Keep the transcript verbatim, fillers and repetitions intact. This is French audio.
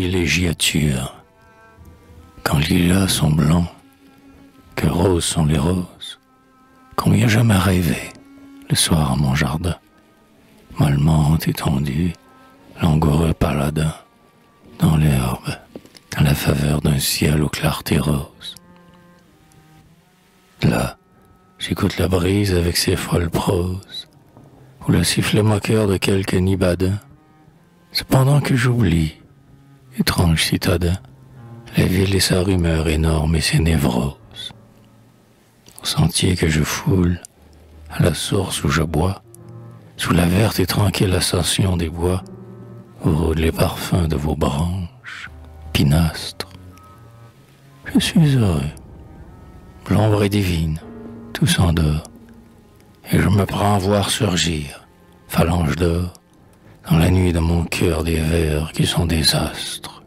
villégiature. Quand lilas sont blancs, que roses sont les roses, combien j'aime à rêver le soir à mon jardin, mollement étendu, langoureux paladin, dans l'herbe, à la faveur d'un ciel aux clartés roses. Là, j'écoute la brise avec ses folles proses, ou le sifflet moqueur de quelques nibadins, cependant que j'oublie, étrange citadin, la ville et sa rumeur énorme et ses névroses. Au sentier que je foule, à la source où je bois, sous la verte et tranquille ascension des bois, où rôdent les parfums de vos branches, pinastres. Je suis heureux, l'ombre est divine, tout s'endort, et je me prends à voir surgir, phalange d'or, dans la nuit de mon cœur des vers qui sont des astres.